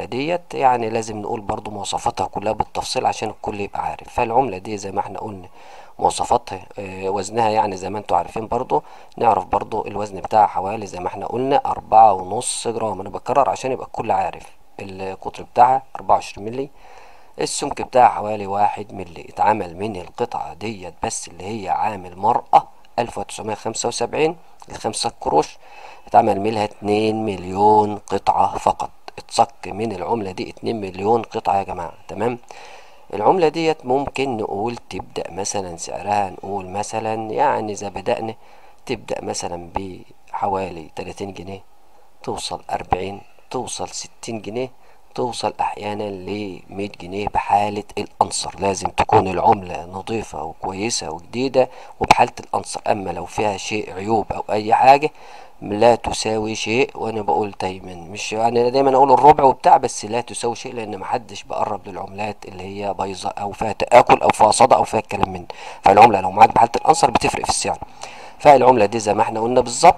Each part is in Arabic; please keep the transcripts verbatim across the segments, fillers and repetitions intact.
العملة ديت يعني لازم نقول برضو مواصفاتها كلها بالتفصيل عشان الكل يبقى عارف. فالعملة دي زي ما احنا قلنا مواصفاتها وزنها يعني زي ما انتوا عارفين برضو، نعرف برضو الوزن بتاعها حوالي زي ما احنا قلنا أربعة ونص جرام. انا بكرر عشان يبقى الكل عارف. القطر بتاعها أربعة وعشرين مللي، السمك بتاعها حوالي واحد مللي. اتعمل من القطعة ديت بس اللي هي عامل مرأة ألف وتسعمية خمسة وسبعين الخمسة قروش، اتعمل منها اتنين مليون قطعة فقط. اتصك من العملة دي اتنين مليون قطعة يا جماعة، تمام. العملة ديت ممكن نقول تبدأ مثلا سعرها، نقول مثلا يعني زي بدأنا تبدأ مثلا بحوالي تلاتين جنيه، توصل أربعين، توصل ستين جنيه، توصل أحيانا لمية جنيه بحالة الأنصر. لازم تكون العملة نظيفة وكويسة وجديدة وبحالة الأنصر. أما لو فيها شيء عيوب أو أي حاجة لا تساوي شيء. وانا بقول دايما مش يعني دايما اقول الربع وبتاع، بس لا تساوي شيء لان محدش بقرب للعملات اللي هي بايظه او فيها تآكل او فيها صدى او فيها الكلام من. فالعمله لو معاك بحاله الانصر بتفرق في السعر. فالعمله دي زي ما احنا قلنا بالظبط،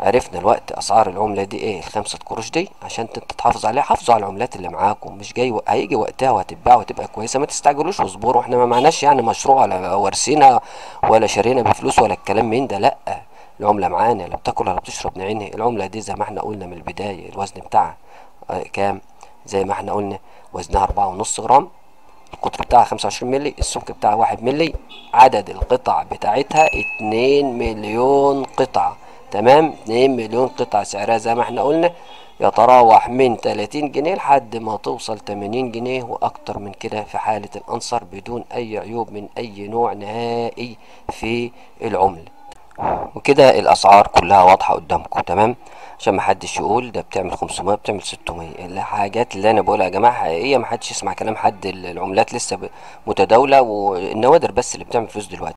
عرفنا الوقت اسعار العمله دي ايه الخمسة قروش دي. عشان انت تحافظ عليها حافظوا على العملات اللي معاكم، مش جاي هيجي وقتها وهتتباع وتبقى كويسه، ما تستعجلوش واصبروا. احنا ما معناش يعني مشروع ولا وارسينا ولا شارينا بفلوس ولا الكلام من ده، لا. العملة معانا لا بتاكل ولا بتشرب عينها. العملة دي زي ما احنا قلنا من البداية الوزن بتاعها كام، زي ما احنا قلنا وزنها أربعة ونص جرام، القطر بتاعها خمسة وعشرين مللي، السمك بتاعها واحد مللي، عدد القطع بتاعتها اتنين مليون قطعة، تمام. اتنين مليون قطعة سعرها زي ما احنا قلنا يتراوح من تلاتين جنيه لحد ما توصل تمانين جنيه واكتر من كده في حالة الانصر، بدون اي عيوب من اي نوع نهائي في العملة. وكده الاسعار كلها واضحه قدامكم، تمام، عشان ما حدش يقول ده بتعمل خمسمية بتعمل ستمية. الحاجات اللي انا بقولها يا جماعه حقيقيه، ما حدش يسمع كلام حد. العملات لسه متداوله والنوادر بس اللي بتعمل فلوس دلوقتي.